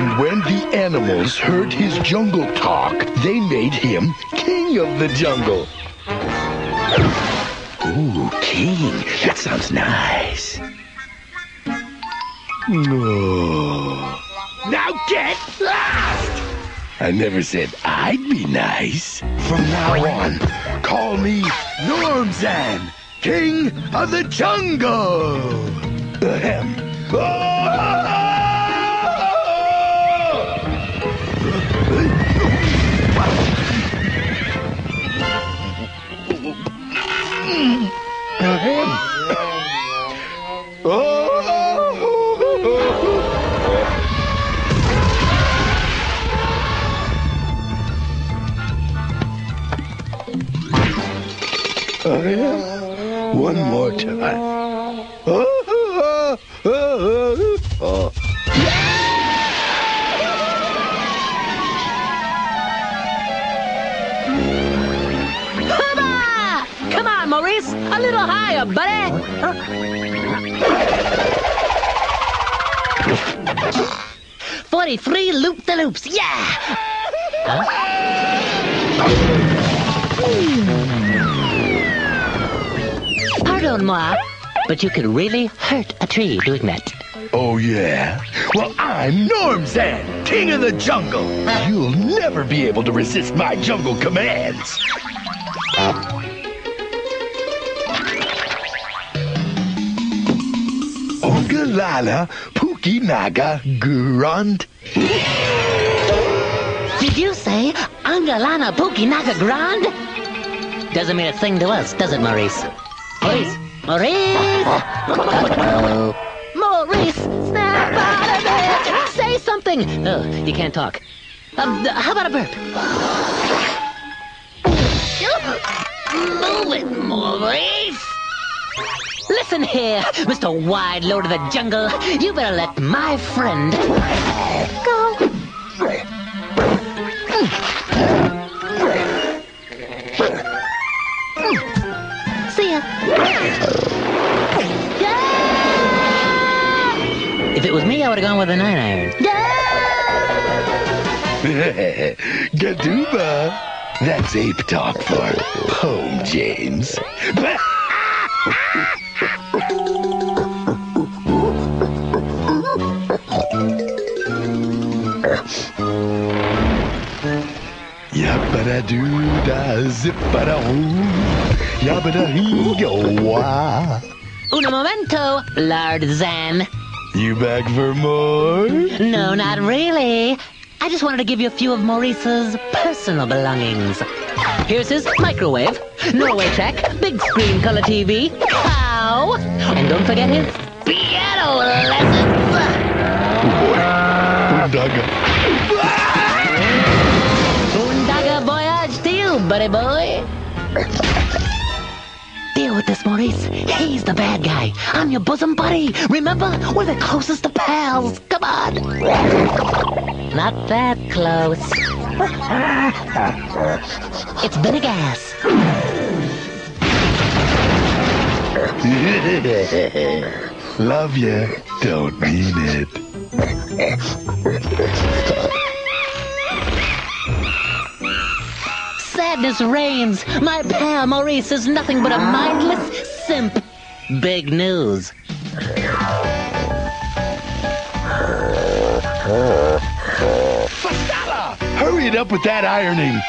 And when the animals heard his jungle talk, they made him king of the jungle. Ooh, king. That sounds nice. No. Now get lost! I never said I'd be nice. From now on, call me Normzan, King of the Jungle. Ahem. Ahem. One more time. Hurrah! Come on, Maurice. A little higher, buddy. Huh? 43 loop-the-loops. Yeah! Huh? Pardon moi, but you could really hurt a tree doing that. Oh, yeah? Well, I'm Normzan, King of the Jungle. You'll never be able to resist my jungle commands. Ogalala, Pukinaga, Grunt. Did you say Angalana Pukinaga Grunt? Doesn't mean a thing to us, does it, Maurice? Maurice! Maurice! Maurice! Snap out of it! Say something! Oh, you can't talk. How about a burp? Move it, Maurice! Listen here, Mr. Wide Lord of the Jungle. You better let my friend go. If it was me, I would have gone with a 9-iron. Gadooba. That's ape talk for home, James. Yappadadoo-da-zippadahoo. Yabba-da-hee-go-wah. Un momento, Lord Zan. You back for more? No, not really. I just wanted to give you a few of Maurice's personal belongings. Here's his microwave, Norway track, big screen color TV, pow! And don't forget his piano lessons. Oh boy. Undaga. Undaga voyage to you, buddy boy. Deal with this, Maurice. He's the bad guy. I'm your bosom buddy. Remember, we're the closest of pals. Come on. Not that close. It's vinegar gas. Love ya. Don't mean it. Sadness reigns. My pal Maurice is nothing but a mindless simp. Big news. Fastala! Hurry it up with that ironing.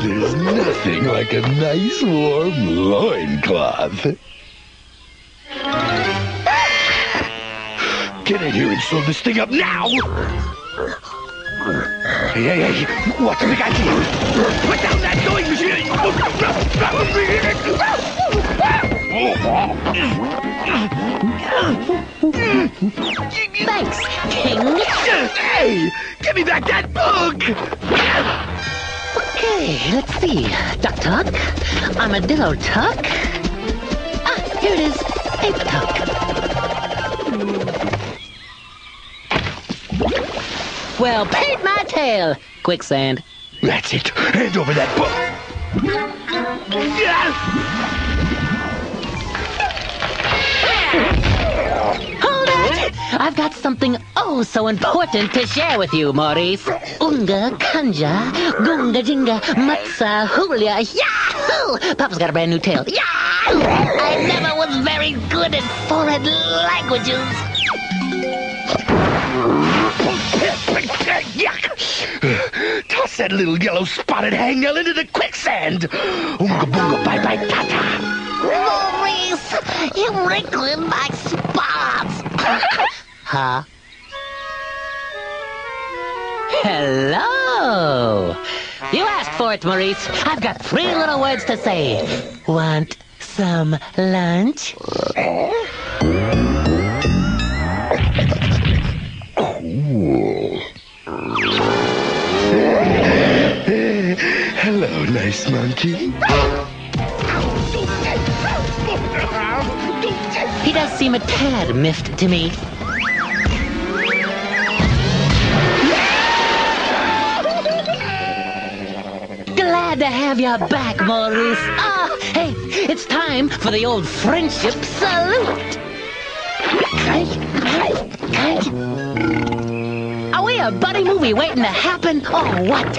There's nothing like a nice warm loincloth. Get in here and sew this thing up now! Hey, what's the idea? Put down that sewing machine! Thanks, King. Hey, give me back that book! Okay, let's see. Duck Talk, Armadillo Talk. Ah, here it is. Ape Talk. Well, paint my tail! Quicksand. That's it. Hand over that book. Hold it! I've got something oh so important to share with you, Maurice. Unga, Kanja, Gunga, Jinga, Matsa, Hulia, Yahoo! Papa's got a brand new tail. Yahoo! I never was very good at foreign languages. Yuck! Toss that little yellow spotted hangnail into the quicksand! Oonga boonga bye bye tata! Maurice! You're wrinkling my spots! Huh? Hello! You asked for it, Maurice. I've got three little words to say. Want some lunch? Hello, nice monkey. He does seem a tad miffed to me. Glad to have you back, Maurice. Oh, hey, it's time for the old friendship salute. Are we a buddy movie waiting to happen or what?